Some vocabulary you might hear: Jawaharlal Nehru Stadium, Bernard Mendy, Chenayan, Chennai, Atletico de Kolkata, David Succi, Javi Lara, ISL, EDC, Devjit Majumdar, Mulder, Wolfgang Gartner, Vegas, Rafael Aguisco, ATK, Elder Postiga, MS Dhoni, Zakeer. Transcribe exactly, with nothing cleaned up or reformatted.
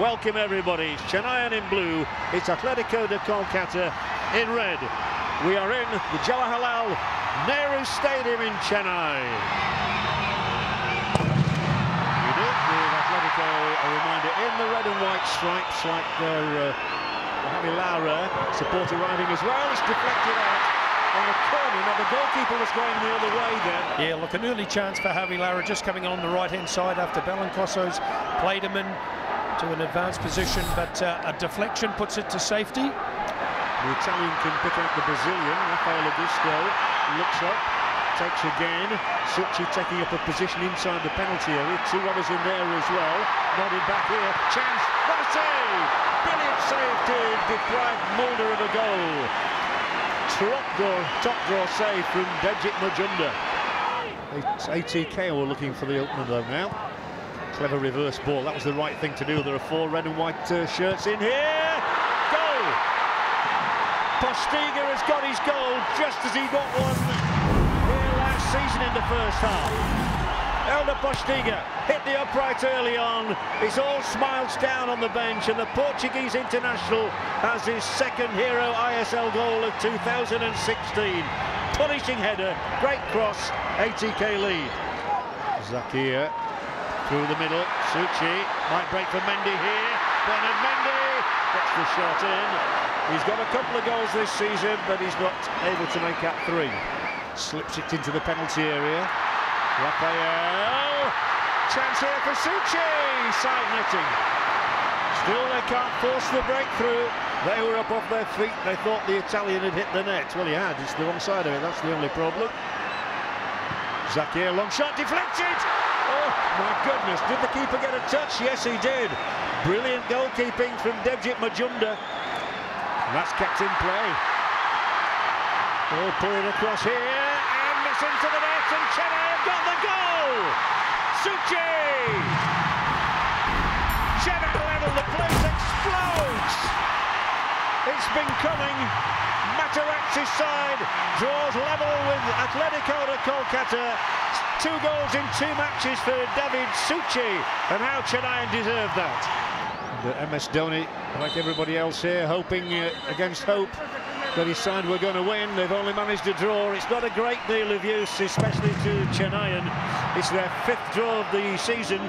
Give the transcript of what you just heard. Welcome everybody, Chenayan in blue, it's Atletico de Kolkata in red. We are in the Jawaharlal Nehru Stadium in Chennai. We do give Atletico a reminder in the red and white stripes, like their uh, Javi Lara support arriving as well. It's deflected out on the corner. Now the goalkeeper was going the other way there. Yeah, look, an early chance for Javi Lara just coming on the right-hand side after Balancosso's played him in to an advanced position, but uh, a deflection puts it to safety. The Italian can pick up the Brazilian. Rafael Aguisco looks up, takes again. Succi taking up a position inside the penalty area. Two others in there as well. Nodded back here. Chance. What a save! Brilliant save to deprive Mulder of a goal. Top draw, top draw save from Devjit Majumdar. A T K were looking for the opener though now. Clever reverse ball, that was the right thing to do. There are four red and white uh, shirts in here. Goal! Postiga has got his goal just as he got one here last season in the first half. Elder Postiga hit the upright early on. It's all smiles down on the bench, and the Portuguese international has his second hero I S L goal of two thousand sixteen. Punishing header, great cross, A T K lead. Zakeer through the middle, Succi might break for Mendy here. Bernard Mendy gets the shot in. He's got a couple of goals this season, but he's not able to make up three. Slips it into the penalty area. Rafael, chance here for Succi, side netting. Still they can't force the breakthrough. They were up off their feet, they thought the Italian had hit the net. Well, he had, it's the wrong side of it, that's the only problem. Zakeer, long shot, deflected! Oh my goodness, did the keeper get a touch? Yes, he did. Brilliant goalkeeping from Devjit Majumdar. That's kept in play. Oh, pull it across here, and it's into the net, and Chenayan have got the goal! Succi! Chenayan level, the place explodes! It's been coming. Matarazzi's side draws level with Atletico de Kolkata. Two goals in two matches for David Succi, and how Chenayan deserved that. And, uh, M S Dhoni, like everybody else here, hoping uh, against hope that his side were going to win. They've only managed a draw. It's not a great deal of use, especially to Chenayan. It's their fifth draw of the season.